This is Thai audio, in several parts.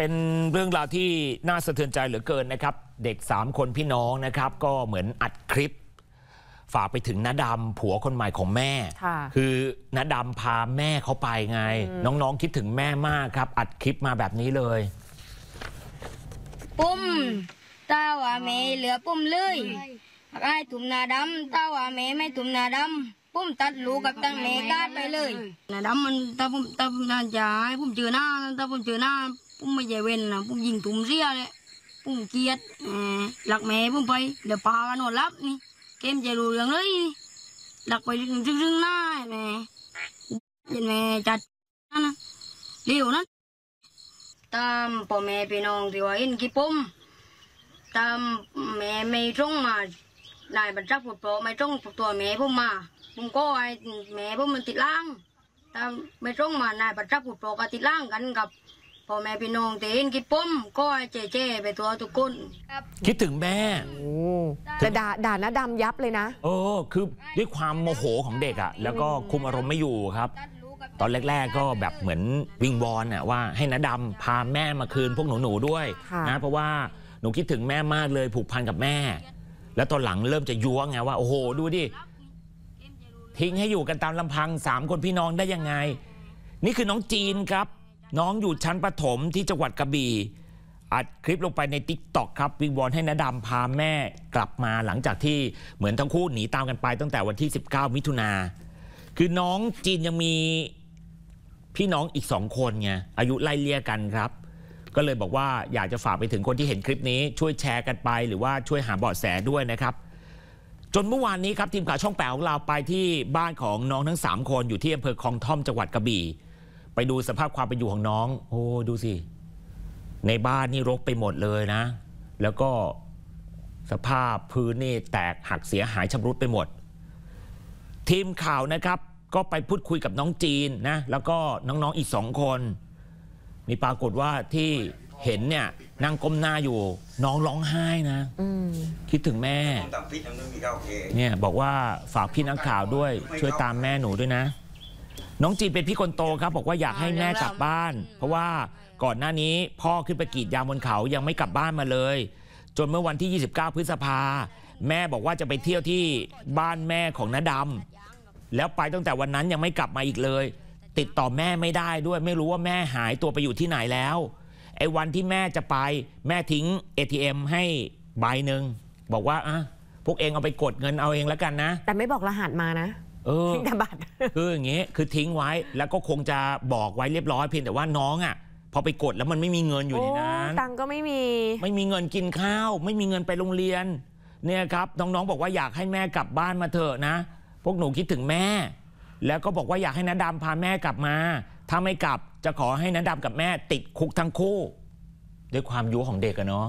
เป็นเรื่องราวที่น่าสะเทือนใจเหลือเกินนะครับเด็ก3คนพี่น้องนะครับก็เหมือนอัดคลิปฝากไปถึงน้าดำผัวคนใหม่ของแม่คือน้าดำพาแม่เขาไปไงน้องๆคิดถึงแม่มากครับอัดคลิปมาแบบนี้เลยปุ้มตาว่าแม่เหลือปุ้มเลยไอ้ถุ่มน้าดำตาว่าแม่ไม่ถุ่มน้าดำพุ่มตัดลูกกับตั้งแม่กาดไปเลยน้าดำมันตาพุ่มน่าจะให้พุ่มเจอหน้าตาพุ่มเจอหน้าพุ่มไม่ใจเว้นนะพุ่มยิงถุ่มเรียเลยพุ่มเกียดหลักแม่พุ่มไปเดี๋ยวปลาวันนอนรับนี่เกมจะรู้เรื่องเลยหลักไปซึ่งหน้าแม่ยันแม่จัดนั่นนะเลี้ยวนั้นตามพ่อแม่พี่น้องที่ว่าเห็นกี่ปุ่มตามแม่ไม่ตรงมานายบรรจักผุดโปรไม่ตรงตัวแม่พุ่มมาผมก็ไอแม่ผมมันติดล่างแต่ไม่ต้องมานายประจักษ์ผุดโปรก็ติดล่างกันกับพ่อแม่พี่น้องเตนกิดป้มก็ไอเจ๊ไปตัวทุกคนคิดถึงแม่แต่ด่าน้าดำยับเลยนะคือด้วยความโมโหของเด็กอ่ะแล้วก็คุมอารมณ์ไม่อยู่ครับตอนแรกๆก็แบบเหมือนวิงวอนอ่ะว่าให้น้าดำพาแม่มาคืนพวกหนูๆด้วยนะเพราะว่าหนูคิดถึงแม่มากเลยผูกพันกับแม่แล้วตอนหลังเริ่มจะยั่วไงว่าโอ้โหดูดิทิ้งให้อยู่กันตามลำพัง3คนพี่น้องได้ยังไงนี่คือน้องจีนครับน้องอยู่ชั้นประถมที่จังหวัดกระบี่อัดคลิปลงไปใน TikTok ครับวิงวอนให้น้าดำพาแม่กลับมาหลังจากที่เหมือนทั้งคู่หนีตามกันไปตั้งแต่วันที่19มิถุนาคือน้องจีนยังมีพี่น้องอีก2คนไงอายุไล่เลี่ยกันครับก็เลยบอกว่าอยากจะฝากไปถึงคนที่เห็นคลิปนี้ช่วยแชร์กันไปหรือว่าช่วยหาเบาะแสด้วยนะครับจนเมื่อวานนี้ครับทีมข่าวช่อง8ของเราไปที่บ้านของน้องทั้ง3คนอยู่ที่อำเภอคลองท่อมจังหวัดกระบี่ไปดูสภาพความเป็นอยู่ของน้องโอ้ดูสิในบ้านนี่รกไปหมดเลยนะแล้วก็สภาพพื้นนี่แตกหักเสียหายชำรุดไปหมดทีมข่าวนะครับก็ไปพูดคุยกับน้องจีนนะแล้วก็น้องๆอีก2คนมีปรากฏว่าที่เห็นเนี่ยนั่งก้มหน้าอยู่น้องร้องไห้นะคิดถึงแม่เนี่ยบอกว่าฝากพี่นักข่าวด้วยช่วยตามแม่หนูด้วยนะน้องจีนเป็นพี่คนโตครับบอกว่าอยากให้แม่กลับบ้านเพราะว่าก่อนหน้านี้พ่อขึ้นไปกรีดยางบนเขายังไม่กลับบ้านมาเลยจนเมื่อวันที่29พฤษภาแม่บอกว่าจะไปเที่ยวที่บ้านแม่ของน้าดำแล้วไปตั้งแต่วันนั้นยังไม่กลับมาอีกเลยติดต่อแม่ไม่ได้ด้วยไม่รู้ว่าแม่หายตัวไปอยู่ที่ไหนแล้วไอ้วันที่แม่จะไปแม่ทิ้ง ATM ให้ใบหนึ่งบอกว่าอ่ะพวกเองเอาไปกดเงินเอาเองแล้วกันนะแต่ไม่บอกรหัสมานะทิ้งแต่บัตรคืออย่างเงี้ยคือทิ้งไว้แล้วก็คงจะบอกไว้เรียบร้อยเพียงแต่ว่าน้องอ่ะพอไปกดแล้วมันไม่มีเงินอยู่ในนั้นตังก็ไม่มีเงินกินข้าวไม่มีเงินไปโรงเรียนเนี่ยครับน้องๆบอกว่าอยากให้แม่กลับบ้านมาเถอะนะพวกหนูคิดถึงแม่แล้วก็บอกว่าอยากให้น้าดำพาแม่กลับมาถ้าไม่กลับจะขอให้น้าดำกับแม่ติดคุกทั้งคู่ด้วยความยั่วของเด็กอะเนาะ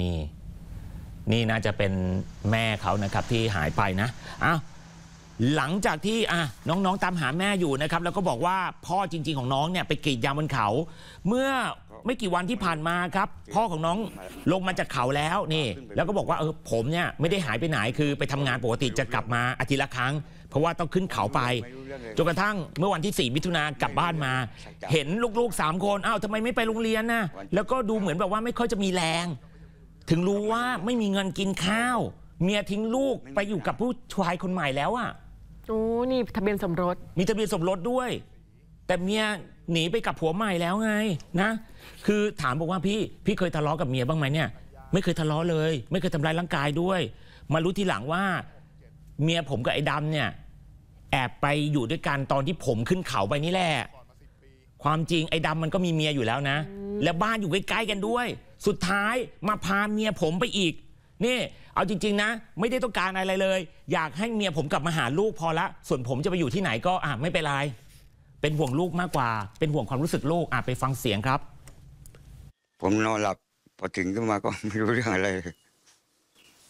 นี่น่าจะเป็นแม่เขานะครับที่หายไปนะหลังจากที่น้องๆตามหาแม่อยู่นะครับแล้วก็บอกว่าพ่อจริงๆของน้องเนี่ยไปกรีดยางบนเขาเมื่อไม่กี่วันที่ผ่านมาครับพ่อของน้องลงมาจากเขาแล้วนี่แล้วก็บอกว่าผมเนี่ยไม่ได้หายไปไหนคือไปทำงานปกติจะกลับมาอาทิตย์ละครั้งเพราะว่าต้องขึ้นเขาไปจนกระทั่งเมื่อวันที่4มิถุนายนกลับบ้านมาเห็นลูกๆ3คนทำไมไม่ไปโรงเรียนนะแล้วก็ดูเหมือนแบบว่าไม่ค่อยจะมีแรงถึงรู้ว่าไม่มีเงินกินข้าวเมียทิ้งลูกไปอยู่กับผู้ชายคนใหม่แล้วนี่ทะเบียนสมรสมีทะเบียนสมรสด้วยแต่เมียหนีไปกับผัวใหม่แล้วไงนะคือถามบอกว่าพี่เคยทะเลาะกับเมียบ้างไหมเนี่ยไม่เคยทะเลาะเลยไม่เคยทำร้ายร่างกายด้วยมารู้ทีหลังว่าเมียผมกับไอ้ดำเนี่ยแอบไปอยู่ด้วยกันตอนที่ผมขึ้นเขาไปนี่แหละความจริงไอ้ดำมันก็มีเมียอยู่แล้วนะและบ้านอยู่ใกล้ๆกันด้วยสุดท้ายมาพาเมียผมไปอีกนี่เอาจริงๆนะไม่ได้ต้องการอะไรเลยอยากให้เมียผมกลับมาหาลูกพอละส่วนผมจะไปอยู่ที่ไหนก็ไม่เป็นไรเป็นห่วงลูกมากกว่าเป็นห่วงความรู้สึกลูกไปฟังเสียงครับผมนอนหลับพอถึงขึ้นมาก็ไม่รู้เรื่องอะไร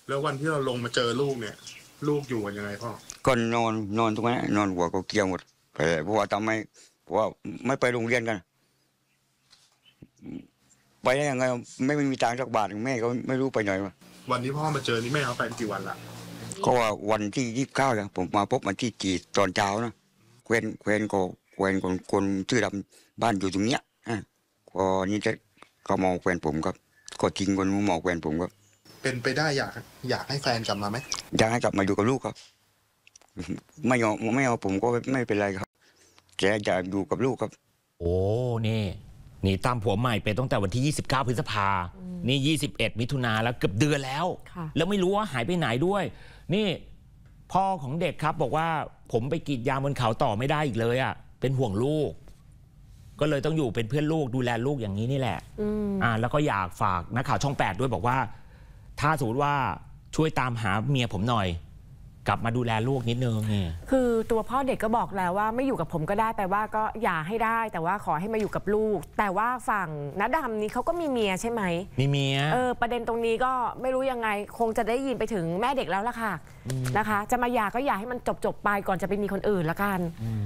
แล้ววันที่เราลงมาเจอลูกเนี่ยลูกอยู่กันยังไงพ่อก็นอนตรงนั้นนอนหัวก็เกี่ยวหมดไปเพราะว่าทำไมเพราะว่าไม่ไปโรงเรียนกันไปได้ยังไงไม่มีตังค์สักบาทแม่ก็ไม่รู้ไปไหนวะวันที่พ่อมาเจอนี่แม่เขาไปกี่วันละก็วันที่29นะผมมาพบวันที่4ตอนเช้านะแคว้นคนชื่อดำบ้านอยู่ตรงเนี้ยแค พอนี้จะเขามองแฟนผมครับก็จริงคนมองแฟนผมครับเป็นไปได้อยากให้แฟนกลับมาไหมอยากให้กลับมาอยู่กับลูกครับไม่เอาผมก็ไม่เป็นไรครับแกอยากอยู่กับลูกครับโอ้นี่หนีตามผัวใหม่ไปตั้งแต่วันที่29พฤษภานี่21มิถุนาแล้วเกือบเดือนแล้วแล้วไม่รู้ว่าหายไปไหนด้วยนี่พ่อของเด็กครับบอกว่าผมไปกรีดยางบนเขาต่อไม่ได้อีกเลยอ่ะเป็นห่วงลูกก็เลยต้องอยู่เป็นเพื่อนลูกดูแลลูกอย่างนี้นี่แหละแล้วก็อยากฝากนักข่าวช่อง8ด้วยบอกว่าถ้าสมมติว่าช่วยตามหาเมียผมหน่อยกลับมาดูแลลูกนิดนึงคือตัวพ่อเด็กก็บอกแล้วว่าไม่อยู่กับผมก็ได้แปลว่าก็อย่าให้ได้แต่ว่าขอให้มาอยู่กับลูกแต่ว่าฝั่งน้าดำนี้เขาก็มีเมียใช่ไหมมีเมียประเด็นตรงนี้ก็ไม่รู้ยังไงคงจะได้ยินไปถึงแม่เด็กแล้วล่ะค่ะนะคะจะมาหย่าก็หย่าให้มันจบๆไปก่อนจะไปมีคนอื่นละกัน